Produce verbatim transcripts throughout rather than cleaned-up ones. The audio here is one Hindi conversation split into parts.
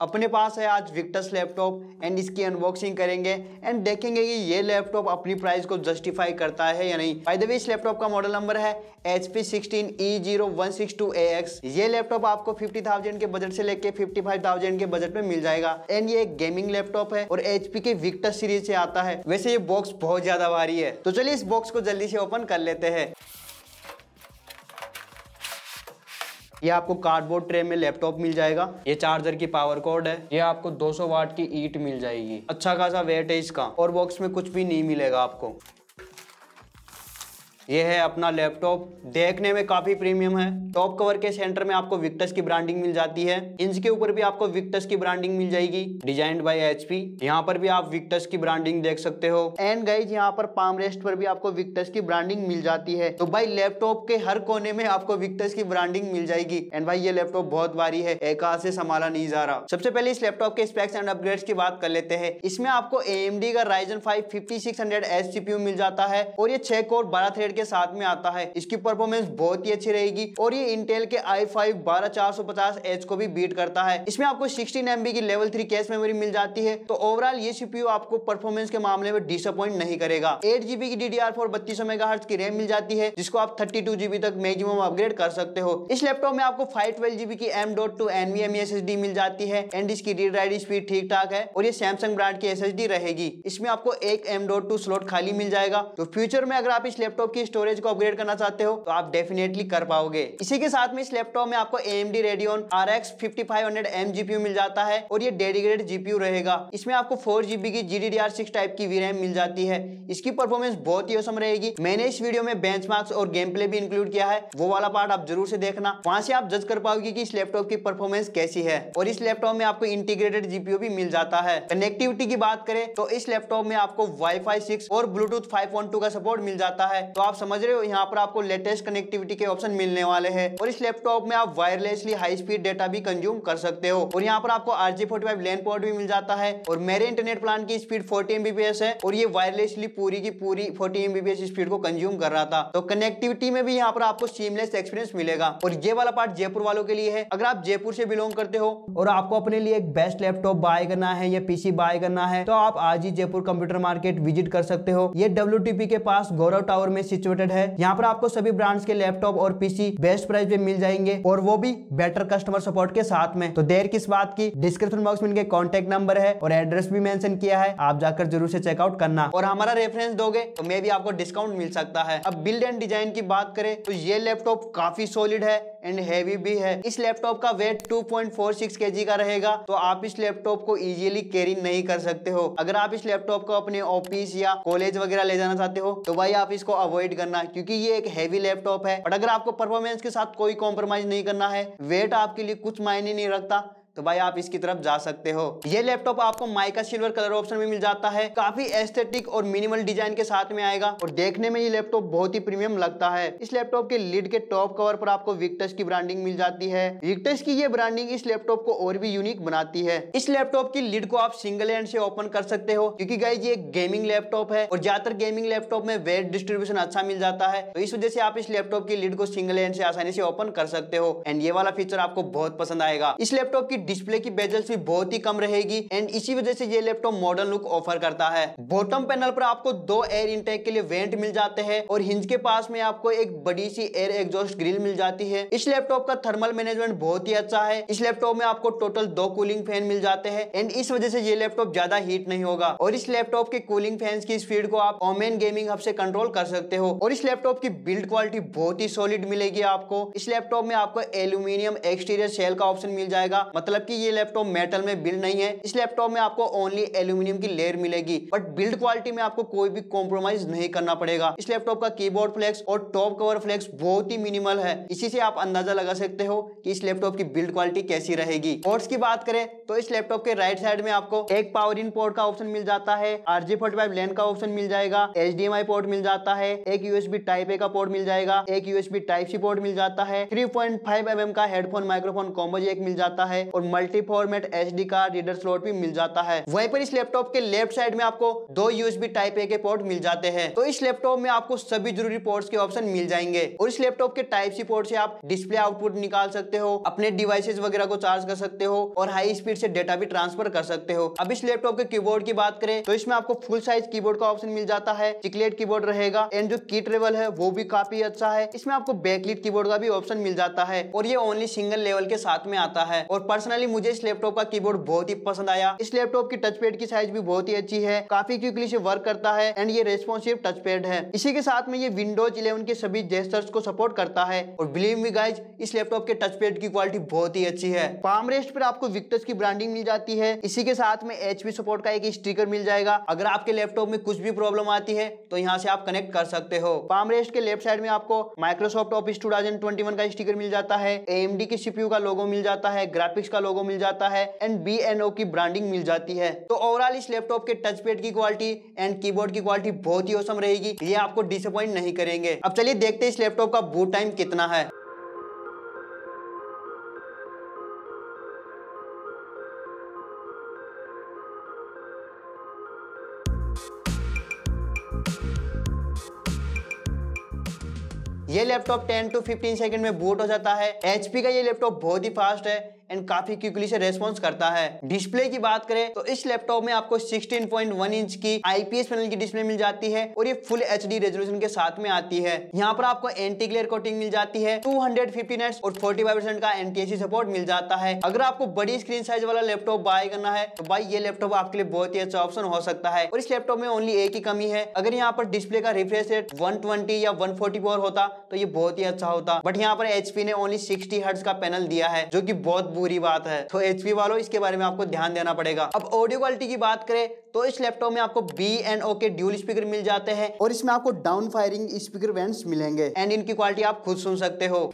अपने पास है आज विक्टस लैपटॉप एंड इसकी अनबॉक्सिंग करेंगे एंड देखेंगे कि ये लैपटॉप अपनी प्राइस को जस्टिफाई करता है या नहीं। बाय द वे इस लैपटॉप का मॉडल नंबर है H P sixteen E zero one six two A X. ये लैपटॉप आपको फिफ्टी थाउज़ेंड के बजट से लेके फिफ्टी फाइव थाउज़ेंड के बजट में मिल जाएगा एंड ये एक गेमिंग लैपटॉप है और एचपी के विक्टस सीरीज से आता है। वैसे ये बॉक्स बहुत ज्यादा भारी है, तो चलिए इस बॉक्स को जल्दी से ओपन कर लेते हैं। ये आपको कार्डबोर्ड ट्रे में लैपटॉप मिल जाएगा। ये चार्जर की पावर कॉर्ड है। ये आपको दो सौ वाट की ईट मिल जाएगी। अच्छा खासा वेट है इसका और बॉक्स में कुछ भी नहीं मिलेगा आपको। ये है अपना लैपटॉप, देखने में काफी प्रीमियम है। टॉप कवर के सेंटर में आपको विक्टस की ब्रांडिंग मिल जाती है। इंच के ऊपर भी आपको विक्टस की ब्रांडिंग मिल जाएगी। Designed by HP. यहाँ पर भी आप विक्टस की ब्रांडिंग देख सकते हो एंड गाइज यहाँ पर पाम रेस्ट पर भी आपको विक्टस की ब्रांडिंग मिल जाती है। तो भाई लैपटॉप के हर कोने में आपको विक्टस की ब्रांडिंग मिल जाएगी एंड भाई ये लैपटॉप बहुत भारी है, एक हाथ से संभाला नहीं जा रहा। सबसे पहले इस लैपटॉप के स्पेक्स एंड अपग्रेड्स की बात कर लेते हैं। इसमें आपको एएमडी का Ryzen five fifty six hundred H CPU मिल जाता है और ये छह कोर बारह थ्रेड के साथ में आता है। इसकी परफॉर्मेंस बहुत ही अच्छी रहेगी और ये इंटेल के आई फाइव बारह चार सौ पचास एच को भी बीट करता है। इसमें आपको सिक्सटीन एम बी की लेवल थ्री कैश मेमोरी मिल जाती है। तो ओवरऑल ये सीपीयू आपको परफॉर्मेंस के मामले में डिसअपॉइंट नहीं करेगा। एट जी बी की डी डी आर फोर बत्तीस सौ मेगाहर्ट्ज़ की रैम मिल जाती है, जिसको आप थर्टी टू जी बी तक मैक्सिमम अपग्रेड कर सकते हो। इस लैपटॉप में आपको फाइव ट्वेल्व जी बी की एम.टू एनवीएमई एसएसडी मिल जाती है एंड इसकी रीड राइट स्पीड ठीक ठाक है और ये सैमसंग ब्रांड की एसएसडी रहेगी। इसमें आपको एक एम.टू स्लॉट खाली मिल जाएगा। तो फ्यूचर में अगर आप इस लैपटॉप की स्टोरेज को अपग्रेड करना चाहते हो तो आप डेफिनेटली कर पाओगे। इसी के साथ में इस लैपटॉप में आपको A M D Radeon R X fifty five hundred M G P U मिल जाता है और ये डेडिकेटेड G P U रहेगा। इसमें आपको फोर जी बी की G D D R six type की V RAM मिल जाती है। इसकी परफॉर्मेंस बहुत ही औसम रहेगी। मैंने इस वीडियो में बेंचमार्क्स और गेम प्ले भी इंक्लूड किया है, वो वाला पार्ट आप जरूर से देखना। वहाँ से आप जज कर पाओगे कि इस लैपटॉप की परफॉर्मेंस कैसी है। और इस लैपटॉप में आपको इंटीग्रेटेड G P U भी मिल जाता है। कनेक्टिविटी की बात करें तो इस लैपटॉप में आपको वाईफाई सिक्स और ब्लूटूथ फाइव पॉइंट टू का सपोर्ट मिल जाता है। तो आप समझ रहे हो यहाँ पर आपको लेटेस्ट कनेक्टिविटी के ऑप्शन मिलने वाले हैं। और इस लैपटॉप में आप वायरलेसली हाई स्पीड डेटा भी कंज्यूम कर सकते हो। और यहाँ पर आपको R J forty five LAN port भी मिल जाता है। और मेरे इंटरनेट प्लान की speed forty M B P S है और ये वायरलेसली पूरी की पूरी forty M B P S speed को कंज्यूम कर रहा था। तो कनेक्टिविटी में भी यहाँ पर आपको सीमलेस एक्सपीरियंस मिलेगा। और ये वाला पार्ट जयपुर वालों के लिए है। अगर आप जयपुर से बिलोंग करते हो और आपको अपने लिए एक बेस्ट लैपटॉप बाय करना है या पीसी बाय करना है तो आप आज ही जयपुर कंप्यूटर मार्केट विजिट कर सकते हो। ये डब्ल्यू टी पी के पास गौरव टावर में सिचुएटेड है। यहाँ पर आपको सभी ब्रांड्स के लैपटॉप और पीसी बेस्ट प्राइस पे मिल जाएंगे और वो भी बेटर कस्टमर सपोर्ट के साथ में। तो देर किस बात की, डिस्क्रिप्शन बॉक्स में इनके कॉन्टेक्ट नंबर है और एड्रेस भी मेंशन किया है, आप जाकर जरूर से चेकआउट करना। और हमारा रेफरेंस दोगे तो मे भी आपको डिस्काउंट मिल सकता है। अब बिल्ड एंड डिजाइन की बात करें तो ये लैपटॉप काफी सॉलिड है एंड हैवी भी है। इस लैपटॉप का weight two point four six KG का रहेगा। तो आप इस लैपटॉप को इजीली कैरी नहीं कर सकते हो। अगर आप इस लैपटॉप को अपने ऑफिस या कॉलेज वगैरह ले जाना चाहते हो तो भाई आप इसको अवॉइड करना, क्योंकि ये एक हैवी लैपटॉप है। और अगर आपको परफॉर्मेंस के साथ कोई कॉम्प्रोमाइज नहीं करना है, वेट आपके लिए कुछ मायने नहीं रखता, तो भाई आप इसकी तरफ जा सकते हो। ये लैपटॉप आपको माइका सिल्वर कलर ऑप्शन में मिल जाता है। काफी एस्थेटिक और मिनिमल डिजाइन के साथ में आएगा और देखने में ये लैपटॉप बहुत ही प्रीमियम लगता है। इस लैपटॉप के लिड के टॉप कवर पर आपको विक्टस की ब्रांडिंग मिल जाती है। विक्टस की ये ब्रांडिंग इस लैपटॉप को और भी यूनिक बनाती है। इस लैपटॉप की लिड को आप सिंगल हैंड से ओपन कर सकते हो, क्योंकि गाइस ये एक गेमिंग लैपटॉप है और ज्यादातर गेमिंग लैपटॉप में वेट डिस्ट्रीब्यूशन अच्छा मिल जाता है। तो इस वजह से आप इस लैपटॉप की लिड को सिंगल हैंड से आसानी से ओपन कर सकते हो एंड ये वाला फीचर आपको बहुत पसंद आएगा। इस लैपटॉप की डिस्प्ले की बेजल्स भी बहुत ही कम रहेगी एंड इसी वजह से ये लैपटॉप मॉडर्न लुक ऑफर करता है। बॉटम पैनल पर आपको दो एयर इंटेक के लिए वेंट मिल जाते हैं और हिंज के पास में आपको एक बड़ी सी एयर एग्जॉस्ट ग्रिल मिल जाती है। इस लैपटॉप का थर्मल मैनेजमेंट बहुत ही अच्छा है। इस लैपटॉप में आपको टोटल दो कूलिंग फैन मिल जाते हैं एंड इस वजह से ये लैपटॉप ज्यादा हीट नहीं होगा। और इस लैपटॉप के कूलिंग फैन की स्पीड को आप ओमेन गेमिंग हब से कंट्रोल कर सकते हो। और इस लैपटॉप की बिल्ड क्वालिटी बहुत ही सॉलिड मिलेगी आपको। इस लैपटॉप में आपको एल्यूमिनियम एक्सटीरियर शेल का ऑप्शन मिल जाएगा, मतलब कि ये लैपटॉप मेटल में बिल्ड नहीं है। इस लैपटॉप में आपको ओनली एल्यूमिनियम की लेयर मिलेगी, बट बिल्ड क्वालिटी में आपको कोई भी कॉम्प्रोमाइज नहीं करना पड़ेगा। इस लैपटॉप का कीबोर्ड फ्लेक्स और टॉप कवर फ्लेक्स बहुत ही मिनिमल है। इसी से आप अंदाजा लगा सकते हो कि इस लैपटॉप की बिल्ड क्वालिटी कैसी रहेगी। पोर्ट्स की बात करें तो इस लैपटॉप के राइट साइड में आपको एक पावर इन पोर्ट का ऑप्शन मिल जाता है, R J forty five LAN का ऑप्शन मिल जाएगा, H D M I port मिल जाता है, एक यूएसबी टाइप ए का पोर्ट मिल जाएगा, एक यूएसबी टाइप सी पोर्ट मिल जाता है, three point five M M का हेडफोन माइक्रोफोन कॉम्बो जैक मिल जाता है। और multi format SD card reader slot भी मिल जाता है। वहीं पर इस लैपटॉप के लेफ्ट साइड में आपको दो यूएसबी टाइप ए के पोर्ट मिल जाते हैं। तो इस लैपटॉप में आपको सभी जरूरी पोर्ट्स के ऑप्शन मिल जाएंगे और इस लैपटॉप के टाइप सी पोर्ट से आप डिस्प्ले आउटपुट निकाल सकते हो, अपने डिवाइसेस वगैरह को चार्ज कर सकते हो और हाई स्पीड से डेटा भी ट्रांसफर कर सकते हो। अब इस लैपटॉप के कीबोर्ड की बात करें तो इसमें आपको फुल साइज कीबोर्ड का ऑप्शन मिल जाता है, चिकलेट कीबोर्ड रहेगा एंड जो की ट्रेबल है वो भी काफी अच्छा है। इसमें आपको बैकलिट कीबोर्ड का भी ऑप्शन मिल जाता है और ये ओनली सिंगल लेवल के साथ में आता है। और पर्सनली मुझे इस लैपटॉप का कीबोर्ड बहुत ही पसंद आया। इस लैपटॉप की टचपैड की साइज भी बहुत ही अच्छी है, काफी क्विकली से वर्क करता है एंड ये रेस्पॉन्सिव टचपैड है। इसी के साथ में ये विंडोज इलेवन के सभी जेस्टर्स को सपोर्ट करता है और बिलीव मी गाइज इस लैपटॉप के टचपैड की क्वालिटी बहुत ही अच्छी है। पाम रेस्ट पर आपको विक्टस की ब्रांडिंग मिल जाती है। इसी के साथ में एचपी सपोर्ट का एक स्टिकर मिल जाएगा। अगर आपके लैपटॉप में कुछ भी प्रॉब्लम आती है तो यहाँ से आप कनेक्ट कर सकते हो। पाम रेस्ट के लेफ्ट साइड में आपको Microsoft Office two thousand twenty one का स्टिकर मिल जाता है, एएमडी के सीपीयू का लोगो मिल जाता है, ग्राफिक्स का लोगो मिल जाता है एंड बी एंड ओ की ब्रांडिंग मिल जाती है। तो ओवरऑल इस लैपटॉप के टचपैड की क्वालिटी एंड कीबोर्ड की क्वालिटी बहुत ही औसम रहेगी, ये आपको डिसअपॉइंट नहीं करेंगे। अब चलिए देखते हैं इस लैपटॉप का बूट टाइम कितना है। ये laptop ten to fifteen second में बूट हो जाता है। एचपी का ये लैपटॉप बहुत ही फास्ट है एंड काफी क्विकली से रेस्पॉन्स करता है। डिस्प्ले की बात करें तो इस लैपटॉप में आपको सिक्सटीन पॉइंट वन इंच की आईपीएस पैनल की डिस्प्ले मिल जाती है और ये फुल एचडी रेजोल्यूशन के साथ में आती है। यहाँ पर आपको एंटी ग्लेयर कोटिंग मिल जाती है, टू फिफ्टी हर्ट्ज और फोर्टी फाइव परसेंट का एनटीएससी सपोर्ट मिल जाता है। अगर आपको बड़ी स्क्रीन साइज वाला लैपटॉप बाय करना है तो भाई ये लैपटॉप आपके लिए बहुत ही अच्छा ऑप्शन हो सकता है। और इस लैपटॉप में ओनली एक ही कमी है, अगर यहाँ पर डिस्प्ले का रिफ्रेश रेट वन ट्वेंटी या वन फोर्टी फोर होता तो ये बहुत ही अच्छा होता, बट यहाँ पर एचपी ने ओनली सिक्सटी हर्ट्ज का पैनल दिया है जो की बहुत बुरी बात है। तो एचपी वालों इसके बारे में आपको ध्यान देना पड़ेगा। अब ऑडियो क्वालिटी की बात करें तो इस लैपटॉप में आपको बी एंड ओ के ड्यूल स्पीकर मिल जाते हैं और इसमें आपको डाउन फायरिंग स्पीकर वेंट्स मिलेंगे एंड इनकी क्वालिटी आप खुद सुन सकते हो।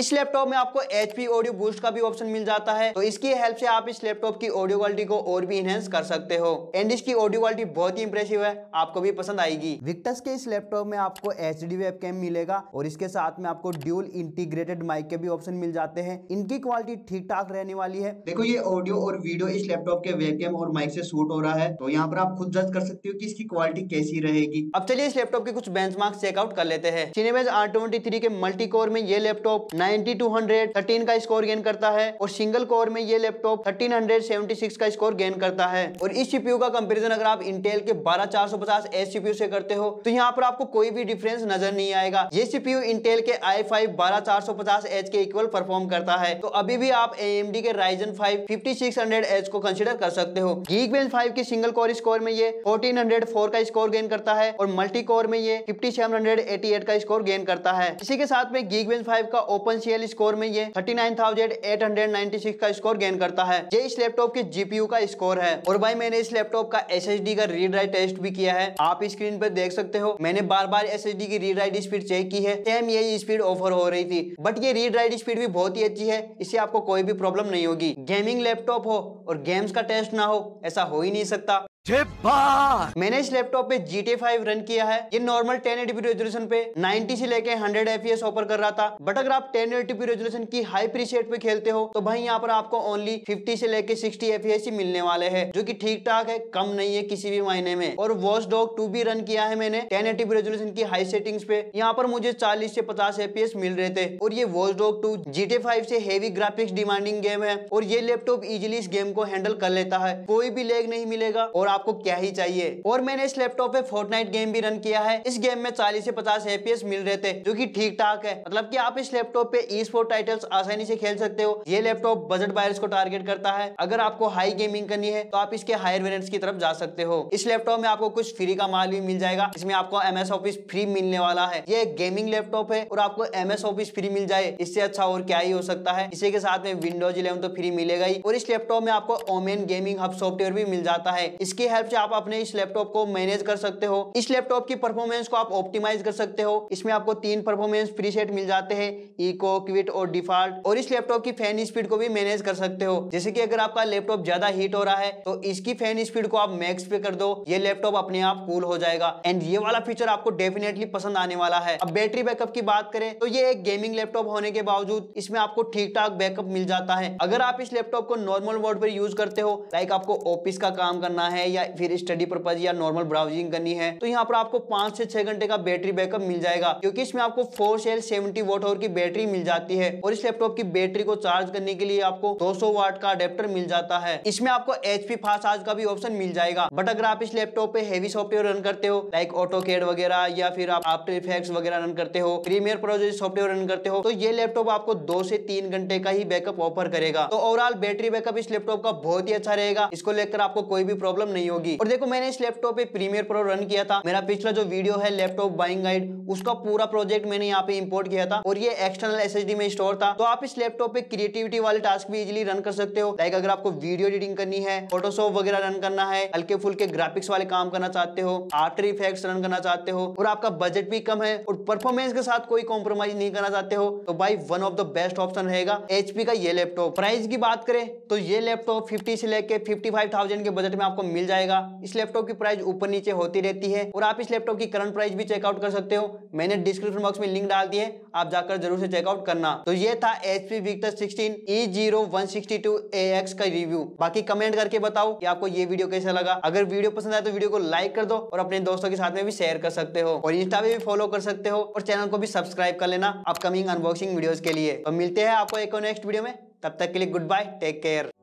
इस लैपटॉप में आपको एचपी ऑडियो बूस्ट का भी ऑप्शन मिल जाता है, तो इसकी हेल्प से आप इस लैपटॉप की ऑडियो क्वालिटी को और भी इनहेंस कर सकते हो एंड इसकी ऑडियो क्वालिटी बहुत ही इंप्रेसिव है, आपको भी पसंद आएगी। विक्टस के इस लैपटॉप में आपको एचडी वेबकैम मिलेगा और इसके साथ में आपको ड्यूल इंटीग्रेटेड माइक के भी ऑप्शन मिल जाते हैं। इनकी क्वालिटी ठीक ठाक रहने वाली है। देखो ये ऑडियो और वीडियो इस लैपटॉप के वेबकैम और माइक से शूट हो रहा है, तो यहाँ पर आप खुद जज कर सकते हो कि इसकी क्वालिटी कैसी रहेगी। अब चलिए इस लैपटॉप के कुछ बेंचमार्क चेकआउट कर लेते हैं। सिनेबेज आर ट्वेंटी थ्री के मल्टी कोर में ये laptop ninety two hundred thirteen का स्कोर गेन करता है और सिंगल कोर में ये laptop thirteen hundred seventy six का स्कोर गेन करता है। और इस सीपीयू का कंपैरिजन अगर आप इंटेल के बारह चार सौ पचास एच सीपीयू से करते हो तो यहाँ पर आपको कोई भी डिफरेंस नजर नहीं आएगा। ये सीपीयू इंटेल के आई फाइव बारह चार सौ पचास एच के इक्वल परफॉर्म करता है। तो अभी भी आप एएमडी के Ryzen five fifty six hundred H को कंसीडर कर सकते हो। गीकबेंच फाइव के सिंगल कोर स्कोर में ये फोर्टीन हंड्रेड फोर का स्कोर गेन करता है और मल्टी कोर में ये फिफ्टी सेवन एटी एट का स्कोर गेन करता है। इसी के साथ में गीकबेंच फाइव का ओपन सीएल स्कोर में ये thirty nine thousand eight hundred ninety six का स्कोर गेन करता है। ये इस लैपटॉप के जीपीयू का स्कोर है। और भाई मैंने इस लैपटॉप का एसएसडी का रीड राइट टेस्ट भी किया है, आप स्क्रीन पर देख सकते हो। मैंने बार बार एसएसडी की रीड राइट स्पीड चेक की है, सेम यही स्पीड ऑफर हो रही थी, बट ये रीड राइट स्पीड भी बहुत ही अच्छी है, इससे आपको कोई भी प्रॉब्लम नहीं होगी। गेमिंग लैपटॉप हो और गेम्स का टेस्ट ना हो, ऐसा हो ही नहीं सकता। मैंने इस लैपटॉप पे G T A five run किया है। ये normal ten eighty P resolution पे नाइंटी से लेके hundred F P S offer कर रहा था, बट अगर आप टेन एटी पी रेजोल्यूशन की हाई प्रीसेट पे खेलते हो तो भाई यहाँ पर आपको ओनली फिफ्टी से लेके सिक्सटी एफ पी एस ही मिलने वाले हैं, जो कि ठीक ठाक है, कम नहीं है किसी भी मायने में। और वॉच डॉग टू भी रन किया है मैंने टेन एटी पी रेजोल्यूशन की हाई सेटिंग्स पे, यहाँ पर मुझे चालीस से पचास एफ पी एस मिल रहे थे। और ये Watch Dog two G T A five से हेवी ग्राफिक्स डिमांडिंग गेम है और ये लैपटॉप इजिली इस गेम को हैंडल कर लेता है, कोई भी लेग नहीं मिलेगा और आपको क्या ही चाहिए। और मैंने इस लैपटॉप पे फोर्टनाइट गेम भी रन किया है, इस गेम में चालीस से पचास एफ पी एस मिल रहे थे, जो कि ठीक ठाक है, मतलब कि आप इस लैपटॉप पे ई स्पोर्ट टाइटल्स आसानी से खेल सकते हो। ये लैपटॉप बजट बायर्स को टारगेट करता है, अगर आपको हाई गेमिंग करनी है तो आप इसके हायर वेरिएंट्स की तरफ जा सकते हो। इस लैपटॉप में आपको कुछ फ्री का माल भी मिल जाएगा, इसमें आपको एम एस ऑफिस फ्री मिलने वाला है। ये एक गेमिंग लैपटॉप है और आपको एम एस ऑफिस फ्री मिल जाए, इससे अच्छा और क्या ही हो सकता है। इसी के साथ में विंडोज इलेवन तो फ्री मिलेगा ही, और इस लैपटॉप में आपको ओमेन गेमिंग हब सॉफ्टवेयर भी मिल जाता है। इसके जिसकी हेल्प से आप अपने इस लैपटॉप को मैनेज कर सकते हो। इस लैपटॉप की परफॉर्मेंस को आप ऑप्टिमाइज कर सकते हो। इसमें आपको तीन परफॉर्मेंस प्रीसेट मिल जाते हैं, इको, क्विट और डिफॉल्ट। और इस लैपटॉप की फैन स्पीड को भी मैनेज कर सकते हो, जैसे कि अगर आपका लैपटॉप ज्यादा हीट हो रहा है तो इसकी फैन स्पीड को आप मैक्स पे कर दो, ये लैपटॉप अपने आप कूल हो जाएगा। एंड ये वाला फीचर आपको डेफिनेटली पसंद आने वाला है। अब बैटरी बैकअप की बात करें तो ये एक गेमिंग लैपटॉप होने के बावजूद इसमें आपको ठीक ठाक बैकअप मिल जाता है। अगर आप इस लैपटॉप को नॉर्मल मोड पर यूज करते हो, लाइक आपको ऑफिस का काम करना है या फिर स्टडी पर्पज या नॉर्मल ब्राउजिंग करनी है, तो यहाँ पर आपको पांच से छह घंटे का बैटरी बैकअप मिल जाएगा, क्योंकि इसमें आपको फोर से सेवेंटी वोट आवर की बैटरी मिल जाती है। और इस लैपटॉप की बैटरी को चार्ज करने के लिए आपको दो सौ वाट का अडेप्टर मिल जाता है। इसमें आपको एच पी फास्ट चार्ज का भी ऑप्शन मिल जाएगा। बट अगर आप इस लैपटॉप पे हेवी सॉफ्टवेयर रन करते हो, लाइक ऑटो कैड वगैरह या फिर आप आफ्टर इफेक्ट्स वगैरह रन करते हो, प्रीमियर प्रो जैसे सॉफ्टवेयर रन करते हो, तो ये लैपटॉप आपको दो से तीन घंटे का ही बैकअप ऑफर करेगा। तो ओवरऑल बैटरी बैकअप इस लैपटॉप का बहुत ही अच्छा रहेगा, इसको लेकर आपको कोई भी प्रॉब्लम नहीं होगी। और देखो, मैंने इस लैपटॉप पे प्रीमियर प्रो रन किया था। मेरा पिछला जो वीडियो है लैपटॉप बाइंग गाइड, उसका पूरा प्रोजेक्ट मैंने यहाँ पे इम्पोर्ट किया था और ये एक्सटर्नल एसएसडी में स्टोर था। तो आप इस लैपटॉप पे क्रिएटिविटी वाले टास्क भी इजिली रन कर सकते हो, लाइक अगर आपको वीडियो एडिटिंग करनी है, फोटोशॉप वगैरह रन करना है, हल्के फुल्के ग्राफिक्स वाले काम करना चाहते हो, आफ्टर इफेक्ट्स रन करना चाहते हो और आपका बजट भी कम है और परफॉर्मेंस के साथ कोई कॉम्प्रोमाइज नहीं करना चाहते हो, तो भाई one of the best option रहेगा एचपी का ये लैपटॉप। प्राइस की बात करें तो ये लैपटॉप फिफ्टी से लेके फिफ्टी फाइव थाउजेंड के बजट में आपको मिल जाएगा। इस लैपटॉप की प्राइस ऊपर नीचे होती रहती है और आप इस लैपटॉप की करंट प्राइस भी चेकआउट कर सकते हो। मैंने डिस्क्रिप्शन बॉक्स में लिंक डाल दी है, आप जाकर जरूर से चेकआउट करना। तो ये था HP Victus sixteen E zero one six two A X का रिव्यू। बाकी कमेंट करके बताओ कि आपको ये वीडियो कैसा लगा। अगर वीडियो पसंद आए तो वीडियो को लाइक कर दो और अपने दोस्तों के साथ में भी शेयर कर सकते हो और इंस्टा पे भी फॉलो कर सकते हो और चैनल को भी सब्सक्राइब कर लेना अपकमिंग अनबॉक्सिंग वीडियोस के लिए। तो मिलते हैं आपको एक और नेक्स्ट वीडियो में, तब तक के लिए गुड बाय, टेक केयर।